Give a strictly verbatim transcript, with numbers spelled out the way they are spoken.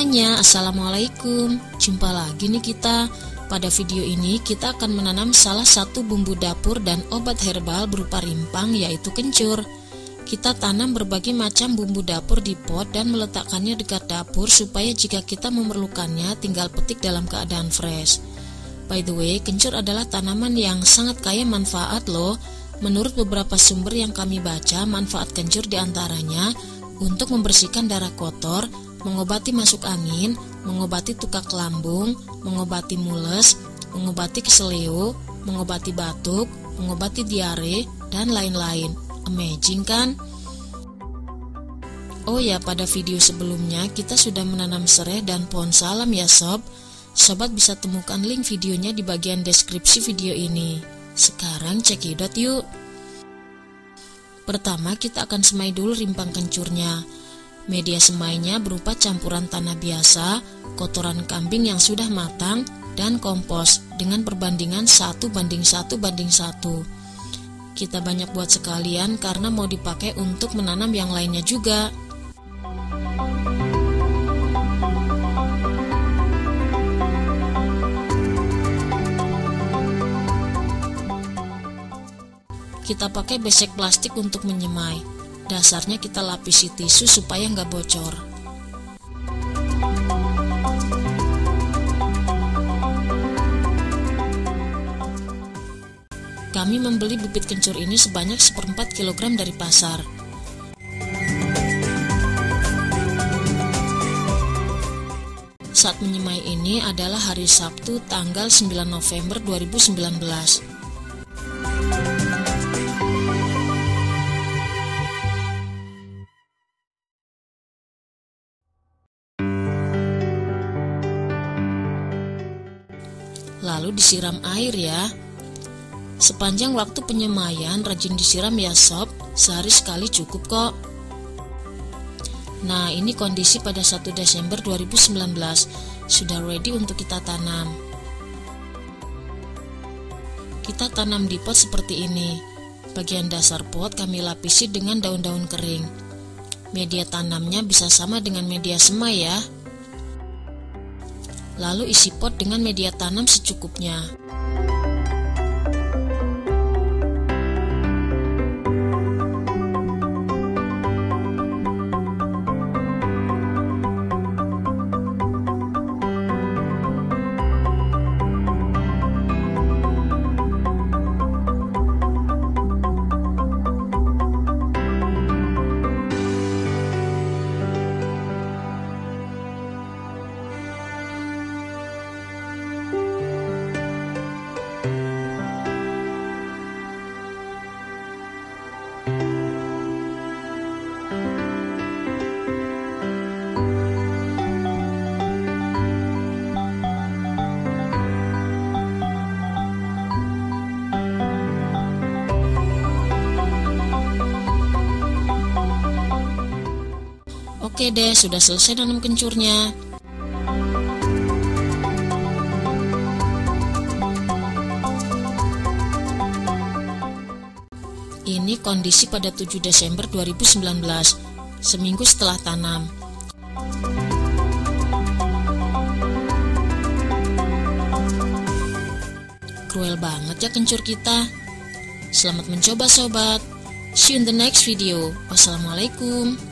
semuanya, Assalamualaikum. Jumpa lagi nih kita. Pada video ini kita akan menanam salah satu bumbu dapur dan obat herbal berupa rimpang, yaitu kencur. Kita tanam berbagai macam bumbu dapur di pot dan meletakkannya dekat dapur supaya jika kita memerlukannya tinggal petik dalam keadaan fresh. By the way, kencur adalah tanaman yang sangat kaya manfaat loh. Menurut beberapa sumber yang kami baca, manfaat kencur diantaranya untuk membersihkan darah kotor, mengobati masuk angin, mengobati tukak lambung, mengobati mules, mengobati keseleo, mengobati batuk, mengobati diare, dan lain-lain. Amazing kan? Oh ya, pada video sebelumnya kita sudah menanam sereh dan pohon salam ya sob. Sobat bisa temukan link videonya di bagian deskripsi video ini. Sekarang cekidot yuk. Pertama kita akan semai dulu rimpang kencurnya. Media semainya berupa campuran tanah biasa, kotoran kambing yang sudah matang, dan kompos dengan perbandingan satu banding satu banding satu. Kita banyak buat sekalian karena mau dipakai untuk menanam yang lainnya juga. Kita pakai besek plastik untuk menyemai. Dasarnya kita lapisi tisu supaya nggak bocor. Kami membeli bibit kencur ini sebanyak seperempat kilogram dari pasar. Saat menyemai ini adalah hari Sabtu tanggal sembilan November dua ribu sembilan belas. Lalu disiram air ya. Sepanjang waktu penyemaian rajin disiram ya sob, sehari sekali cukup kok. Nah, ini kondisi pada satu Desember dua ribu sembilan belas, sudah ready untuk kita tanam. Kita tanam di pot seperti ini. Bagian dasar pot kami lapisi dengan daun-daun kering. Media tanamnya bisa sama dengan media semai ya. Lalu isi pot dengan media tanam secukupnya. Oke deh, sudah selesai nanam kencurnya. Ini kondisi pada tujuh Desember dua ribu sembilan belas, seminggu setelah tanam. Kruel banget ya kencur kita. Selamat mencoba sobat. See you in the next video. Wassalamualaikum.